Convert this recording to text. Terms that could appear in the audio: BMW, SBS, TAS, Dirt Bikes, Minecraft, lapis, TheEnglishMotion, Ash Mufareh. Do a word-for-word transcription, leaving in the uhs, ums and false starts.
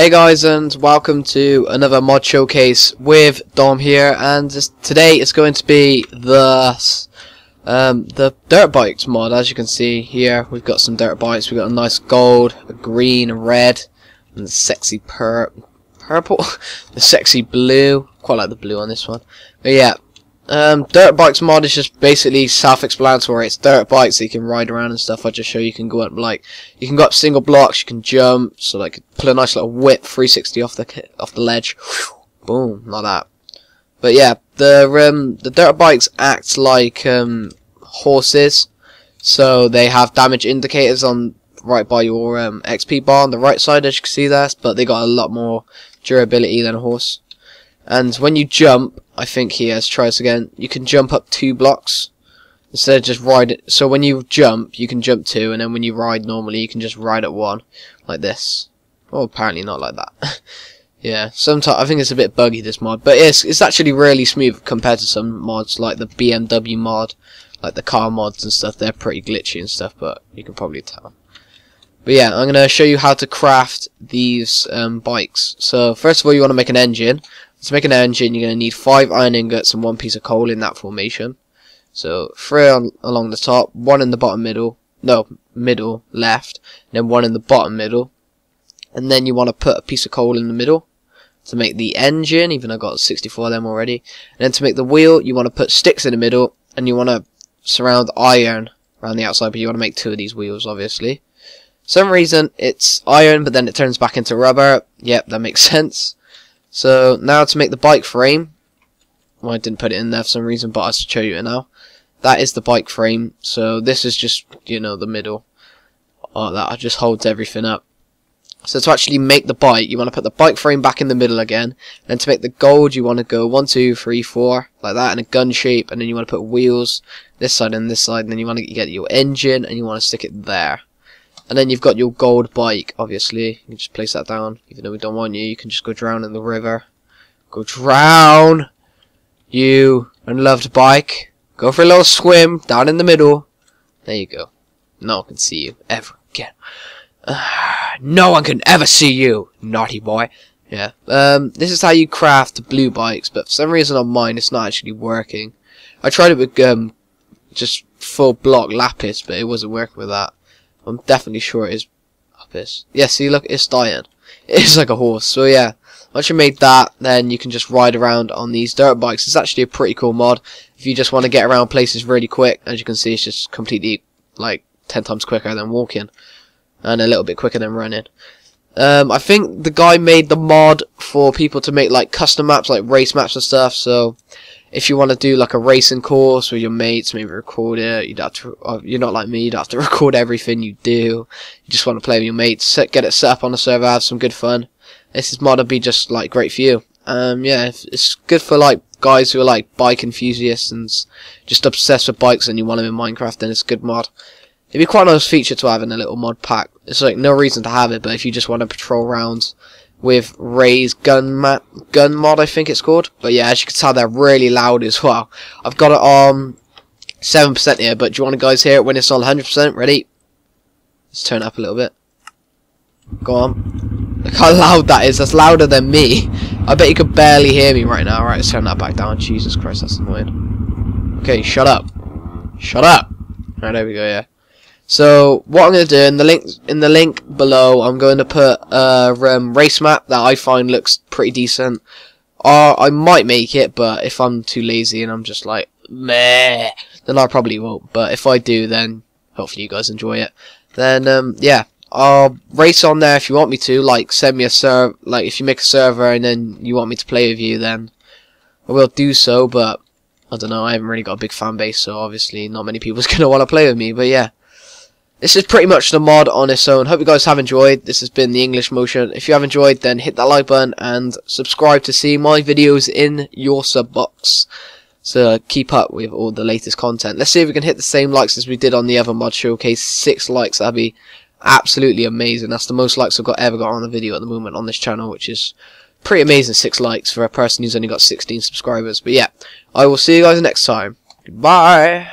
Hey guys, and welcome to another mod showcase with Dom here, and this, today it's going to be the um, the dirt bikes mod. As you can see here, we've got some dirt bikes. We've got a nice gold, a green, a red, and the sexy pur purple, the sexy blue. Quite like the blue on this one. But yeah, um, dirt bikes mod is just basically self-explanatory. It's dirt bikes that you can ride around and stuff. I just show you can go up like you can go up single blocks. You can jump, so like pull a nice little whip three sixty off the off the ledge. Whew, boom, not that. But yeah, the um, the dirt bikes act like um, horses, so they have damage indicators on right by your um, X P bar on the right side, as you can see there. But they got a lot more durability than a horse. And when you jump, I think he has tries again, you can jump up two blocks instead of just ride it. So when you jump, you can jump two, and then when you ride normally, you can just ride at one, like this. Well, apparently not like that. Yeah, sometimes I think it's a bit buggy, this mod, but it's it's actually really smooth compared to some mods like the B M W mod, like the car mods and stuff. They're pretty glitchy and stuff, but you can probably tell. But yeah, I'm gonna show you how to craft these um, bikes. So first of all, you want to make an engine. To make an engine, you're going to need five iron ingots and one piece of coal in that formation. So three on, along the top, one in the bottom middle, no, middle left, and then one in the bottom middle. And then you want to put a piece of coal in the middle to make the engine, even though I've got sixty-four of them already. And then to make the wheel, you want to put sticks in the middle, and you want to surround iron around the outside, but you want to make two of these wheels, obviously. For some reason, it's iron, but then it turns back into rubber. Yep, that makes sense. So now to make the bike frame, well, I didn't put it in there for some reason, but I'll show you it now. That is the bike frame. So this is just, you know, the middle. Oh, that just holds everything up. So to actually make the bike, you want to put the bike frame back in the middle again. And to make the gold, you want to go one, two, three, four, like that, in a gun shape. And then you want to put wheels this side and this side. And then you want to get your engine, and you want to stick it there. And then you've got your gold bike, obviously. You can just place that down. Even though we don't want you, you can just go drown in the river. Go drown, you unloved bike. Go for a little swim, down in the middle. There you go. No one can see you ever again. Uh, no one can ever see you, naughty boy. Yeah. Um, this is how you craft blue bikes, but for some reason on mine, it's not actually working. I tried it with um, just full block lapis, but it wasn't working with that. I'm definitely sure it is lapis. Yeah, see, look, it's dying. It's like a horse. So yeah, once you made that, then you can just ride around on these dirt bikes. It's actually a pretty cool mod if you just want to get around places really quick. As you can see, it's just completely like ten times quicker than walking, and a little bit quicker than running. Um, I think the guy made the mod for people to make like custom maps, like race maps and stuff. So if you want to do like a racing course with your mates, maybe record it. You'd have to, you're not like me, you'd have to record everything you do. You just want to play with your mates, get it set up on the server, have some good fun. This mod would be just like great for you. Um, yeah, it's good for like guys who are like bike enthusiasts and just obsessed with bikes, and you want them in Minecraft. Then it's a good mod. It'd be quite a nice feature to have in a little mod pack. It's like no reason to have it, but if you just want to patrol around with Ray's gun mat gun mod, I think it's called. But yeah, as you can tell, they're really loud as well. I've got it on seven percent here, but do you want to guys hear it when it's on hundred percent? Ready? Let's turn it up a little bit. Go on. Look how loud that is. That's louder than me. I bet you could barely hear me right now. All right, let's turn that back down. Jesus Christ, that's annoying. Okay, shut up. Shut up. All right, there we go. Yeah. So what I'm going to do in the link in the link below, I'm going to put a um, race map that I find looks pretty decent. Or I might make it, but if I'm too lazy and I'm just like meh, then I probably won't. But if I do, then hopefully you guys enjoy it. Then um, yeah, I'll race on there if you want me to. Like send me a server. Like if you make a server and then you want me to play with you, then I will do so. But I don't know. I haven't really got a big fan base, so obviously not many people's going to want to play with me. But yeah. This is pretty much the mod on its own. Hope you guys have enjoyed. This has been the English Motion. If you have enjoyed, then hit that like button and subscribe to see my videos in your sub box. So keep up with all the latest content. Let's see if we can hit the same likes as we did on the other mod showcase. Six likes, that'd be absolutely amazing. That's the most likes I've got ever got on a video at the moment on this channel, which is pretty amazing. Six likes for a person who's only got sixteen subscribers. But yeah, I will see you guys next time. Goodbye.